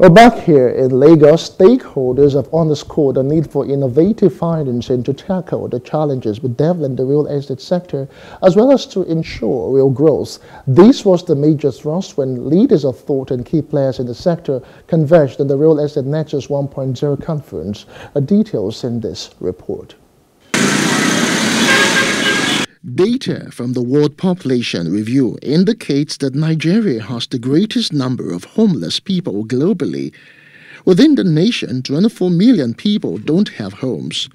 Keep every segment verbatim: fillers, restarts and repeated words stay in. Well, back here in Lagos, stakeholders have underscored the need for innovative financing to tackle the challenges bedeviling the real estate sector, as well as to ensure real growth. This was the major thrust when leaders of thought and key players in the sector converged in the Real Estate Nexus one point oh conference. Details in this report. Data from the World Population Review indicates that Nigeria has the greatest number of homeless people globally. Within the nation, twenty-four million people don't have homes.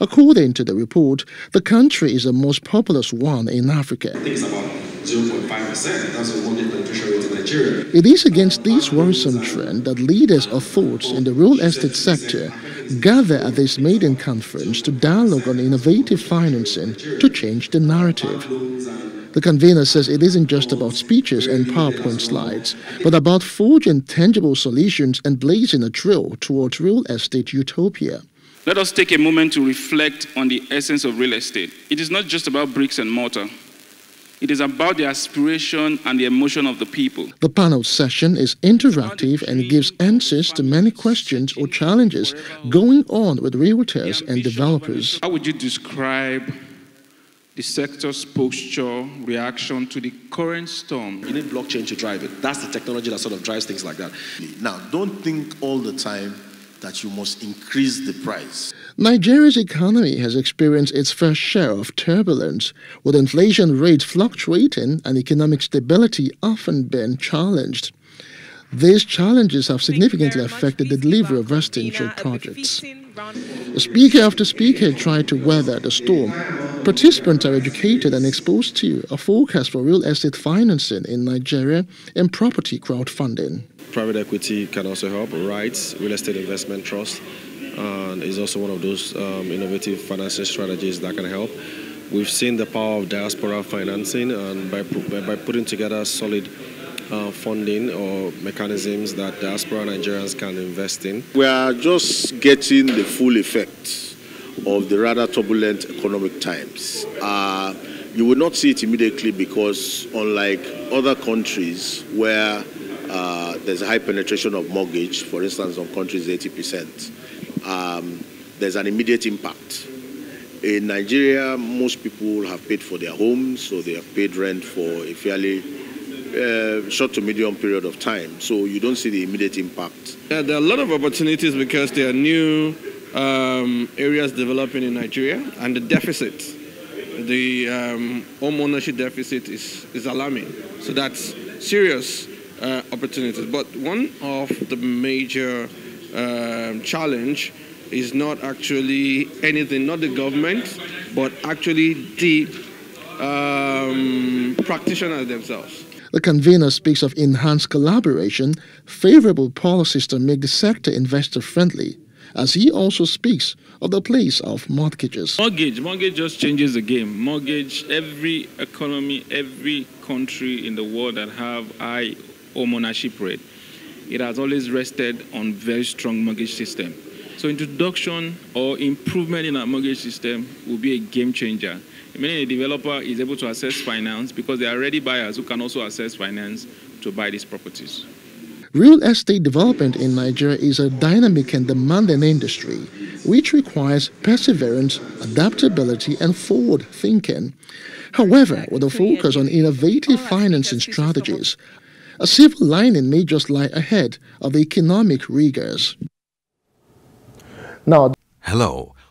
According to the report, the country is the most populous one in Africa. I think it's about zero point five percent. That's the mortgage penetration rate in Nigeria. It is against this worrisome trend that leaders of thoughts in the real estate sector gather at this maiden conference to dialogue on innovative financing to change the narrative. The convener says it isn't just about speeches and PowerPoint slides, but about forging tangible solutions and blazing a trail towards real estate utopia. Let us take a moment to reflect on the essence of real estate. It is not just about bricks and mortar. It is about the aspiration and the emotion of the people. The panel session is interactive and gives answers to many questions or challenges going on with realtors and developers. How would you describe the sector's posture, reaction to the current storm? You need blockchain to drive it. That's the technology that sort of drives things like that. Now, don't think all the time that you must increase the price. Nigeria's economy has experienced its fair share of turbulence, with inflation rates fluctuating and economic stability often being challenged. These challenges have significantly affected the delivery of residential projects. Speaker after speaker tried to weather the storm. Participants are educated and exposed to a forecast for real estate financing in Nigeria and property crowdfunding. Private equity can also help, rights, real estate investment trust, and uh, is also one of those um, innovative financing strategies that can help. We've seen the power of diaspora financing, and by, by putting together solid uh, funding or mechanisms that diaspora Nigerians can invest in. We are just getting the full effect of the rather turbulent economic times. Uh, you will not see it immediately because, unlike other countries where Uh, there's a high penetration of mortgage, for instance, on countries eighty percent. Um, there's an immediate impact. In Nigeria, most people have paid for their homes, so they have paid rent for a fairly uh, short to medium period of time, so you don't see the immediate impact. Yeah, there are a lot of opportunities because there are new um, areas developing in Nigeria, and the deficit, the um, home ownership deficit is, is alarming, so that's serious. Uh, opportunities, but one of the major um, challenge is not actually anything, not the government, but actually the um, practitioners themselves. The convener speaks of enhanced collaboration, favorable policies to make the sector investor-friendly, as he also speaks of the place of mortgages. Mortgage, mortgage just changes the game. Mortgage, every economy, every country in the world that have high home ownership rate, it has always rested on very strong mortgage system. So introduction or improvement in our mortgage system will be a game changer. Meaning a developer is able to access finance because there are already buyers who can also access finance to buy these properties. Real estate development in Nigeria is a dynamic and demanding industry, which requires perseverance, adaptability, and forward thinking. However, with a focus on innovative financing strategies, a silver lining may just lie ahead of the economic rigors. Now, hello,